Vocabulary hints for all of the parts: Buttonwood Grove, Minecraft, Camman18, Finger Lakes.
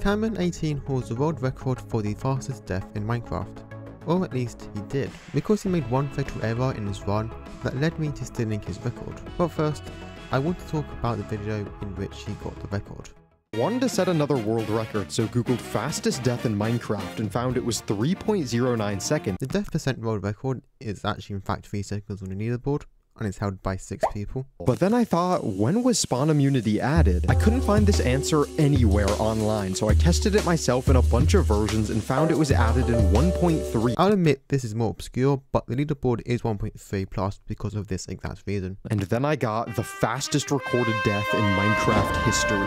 Camman18 holds the world record for the fastest death in Minecraft, or at least he did, because he made one fatal error in his run that led me to stealing his record. But first, I want to talk about the video in which he got the record. Wanted to set another world record, so googled fastest death in Minecraft and found it was 3.09 seconds. The death percent world record is actually in fact 3 seconds on the leaderboard, and it's held by 6 people. But then I thought, when was spawn immunity added? I couldn't find this answer anywhere online, so I tested it myself in a bunch of versions and found it was added in 1.3. I'll admit this is more obscure, but the leaderboard is 1.3 plus because of this exact reason. And then I got the fastest recorded death in Minecraft history.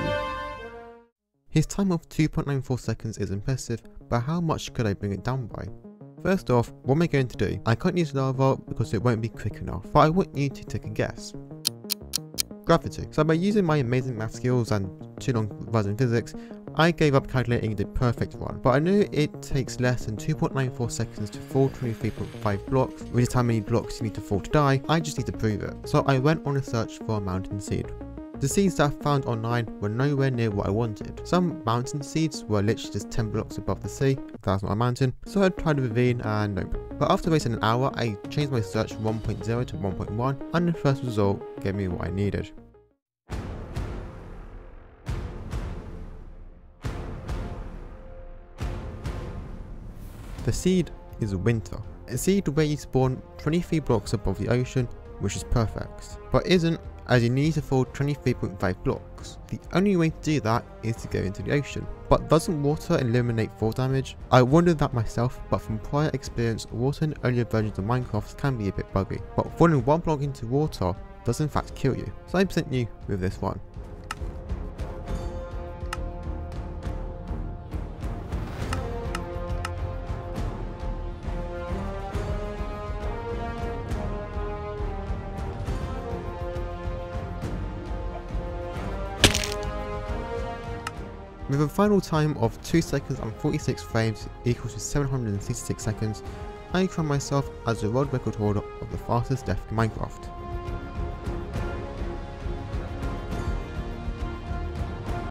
His time of 2.94 seconds is impressive, but how much could I bring it down by? First off, what am I going to do? I can't use lava because it won't be quick enough, but I want you to take a guess. Gravity. So by using my amazing math skills and too long revising physics, I gave up calculating the perfect run, but I knew it takes less than 2.94 seconds to fall 23.5 blocks, which is how many blocks you need to fall to die. I just need to prove it. So I went on a search for a mountain seed. The seeds that I found online were nowhere near what I wanted. Some mountain seeds were literally just 10 blocks above the sea. That's not a mountain. So I tried a ravine and nope. But after wasting an hour, I changed my search from 1.0 to 1.1 and the first result gave me what I needed. The seed is winter. A seed where you spawn 23 blocks above the ocean, which is perfect, but isn't, as you need to fall 23.5 blocks. The only way to do that is to go into the ocean. But doesn't water eliminate fall damage? I wondered that myself, but from prior experience, water in earlier versions of Minecraft can be a bit buggy, but falling one block into water does in fact kill you. So I present you with this one. With a final time of 2 seconds and 46 frames equals to 766 seconds, I crown myself as the world record holder of the fastest death in Minecraft.